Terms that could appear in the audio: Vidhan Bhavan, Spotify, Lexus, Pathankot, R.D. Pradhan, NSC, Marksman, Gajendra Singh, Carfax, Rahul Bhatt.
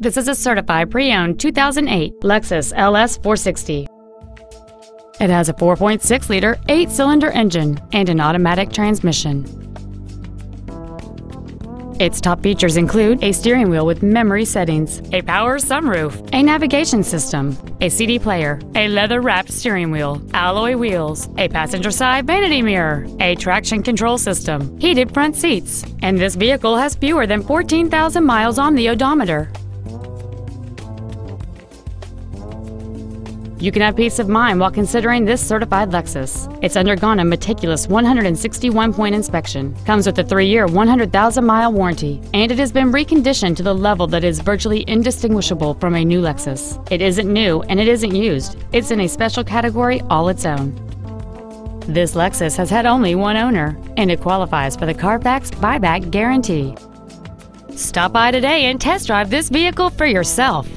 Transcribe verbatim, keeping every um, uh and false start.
This is a certified pre-owned two thousand eight Lexus L S four sixty. It has a four point six liter eight-cylinder engine and an automatic transmission. Its top features include a steering wheel with memory settings, a power sunroof, a navigation system, a C D player, a leather-wrapped steering wheel, alloy wheels, a passenger side vanity mirror, a traction control system, heated front seats, and this vehicle has fewer than fourteen thousand miles on the odometer. You can have peace of mind while considering this certified Lexus. It's undergone a meticulous one hundred sixty-one point inspection, comes with a three year, one hundred thousand mile warranty, and it has been reconditioned to the level that is virtually indistinguishable from a new Lexus. It isn't new and it isn't used. It's in a special category all its own. This Lexus has had only one owner, and it qualifies for the Carfax buyback guarantee. Stop by today and test drive this vehicle for yourself.